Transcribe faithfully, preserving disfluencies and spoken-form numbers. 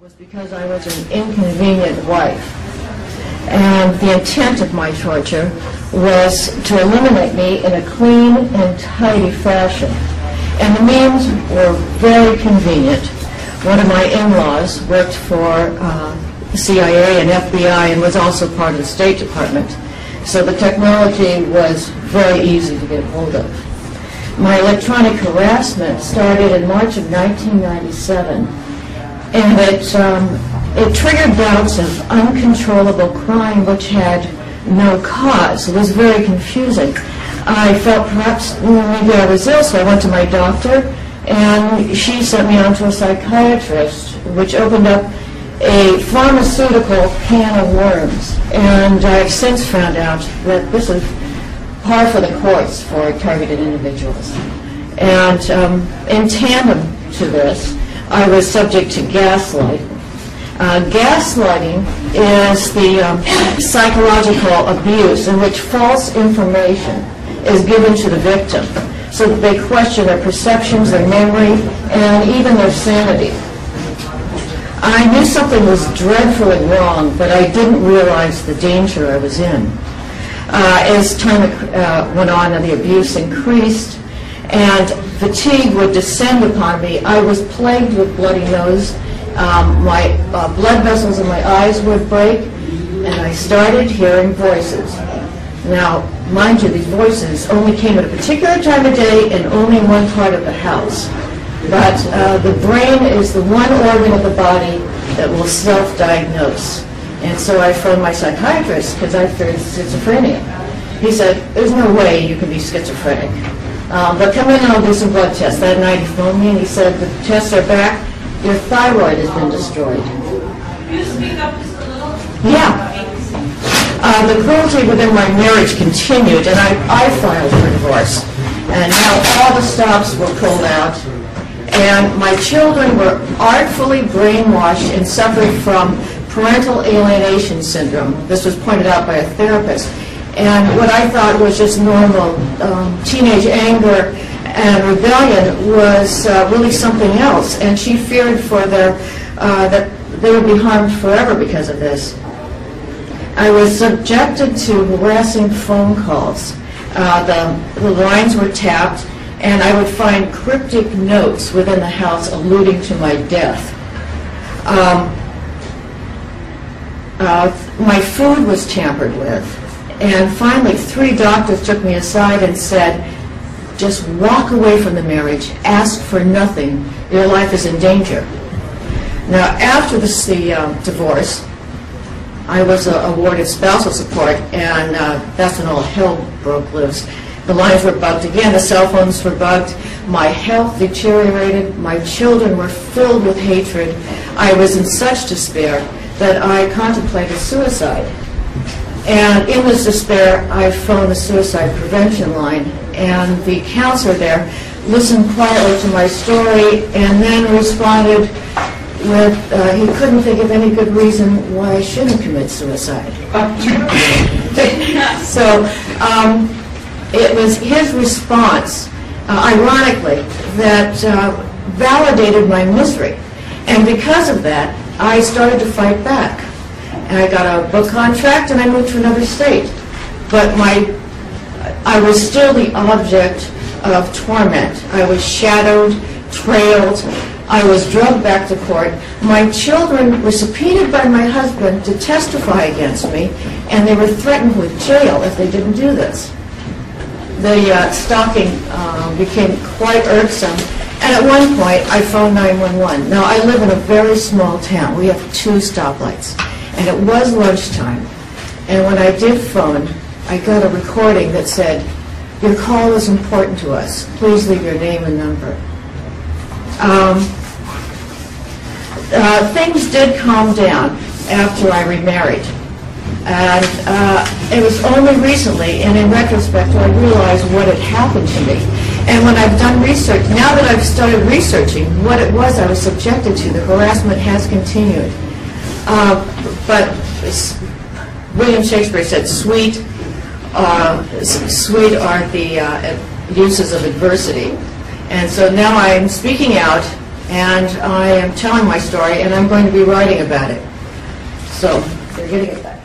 was because I was an inconvenient wife, and the intent of my torture was to eliminate me in a clean and tidy fashion. And the means were very convenient. One of my in-laws worked for uh, the C I A and F B I and was also part of the State Department. So the technology was very easy to get hold of. My electronic harassment started in March of nineteen ninety-seven, and it, um, it triggered bouts of uncontrollable crying which had no cause. It was very confusing. I felt perhaps maybe I was ill, so I went to my doctor, and she sent me on to a psychiatrist, which opened up a pharmaceutical can of worms. And I've since found out that this is par for the course for targeted individuals. And um, in tandem to this, I was subject to gaslighting. Uh, gaslighting is the um, psychological abuse in which false information is given to the victim, so that they question their perceptions, their memory, and even their sanity. I knew something was dreadfully wrong, but I didn't realize the danger I was in. Uh, as time uh, went on and the abuse increased and fatigue would descend upon me, I was plagued with bloody nose. Um, my uh, blood vessels in my eyes would break, and I started hearing voices. Now, mind you, these voices only came at a particular time of day and only in one part of the house. But uh, the brain is the one organ of the body that will self-diagnose. And so I phoned my psychiatrist because I feared schizophrenia. He said, there's no way you can be schizophrenic. Um, but come in and I'll do some blood tests. That night he phoned me and he said, the tests are back. Your thyroid has been destroyed. Can you speak up just a little? Yeah. Uh, the cruelty within my marriage continued, and I, I filed for divorce. And now all the stops were pulled out. And my children were artfully brainwashed and suffered from parental alienation syndrome. This was pointed out by a therapist. And what I thought was just normal um, teenage anger and rebellion was uh, really something else. And she feared for their, uh, that they would be harmed forever because of this. I was subjected to harassing phone calls. Uh, the, the lines were tapped, and I would find cryptic notes within the house alluding to my death. Um, uh, my food was tampered with, and finally three doctors took me aside and said, just walk away from the marriage, ask for nothing, your life is in danger. Now after this, the uh, divorce, I was uh, awarded spousal support, and uh, that's when all hell broke loose. The lines were bugged again, the cell phones were bugged, my health deteriorated, my children were filled with hatred. I was in such despair that I contemplated suicide. And in this despair, I phoned the suicide prevention line, and the counselor there listened quietly to my story and then responded with, uh, he couldn't think of any good reason why I shouldn't commit suicide. So, um, it was his response, uh, ironically, that uh, validated my misery. And because of that, I started to fight back. And I got a book contract and I moved to another state. But my, I was still the object of torment. I was shadowed, trailed, I was drugged back to court. My children were subpoenaed by my husband to testify against me, and they were threatened with jail if they didn't do this. The uh, stalking uh, became quite irksome, and at one point I phoned nine one one. Now I live in a very small town. We have two stoplights, and it was lunchtime. And when I did phone, I got a recording that said, your call is important to us. Please leave your name and number. Um, uh, things did calm down after I remarried. And uh, it was only recently, and in retrospect, I realized what had happened to me. And when I've done research, now that I've started researching what it was I was subjected to, the harassment has continued. Uh, but William Shakespeare said, sweet, uh, sweet are the uh, uses of adversity. And so now I'm speaking out and I am telling my story, and I'm going to be writing about it. So, you're getting it back.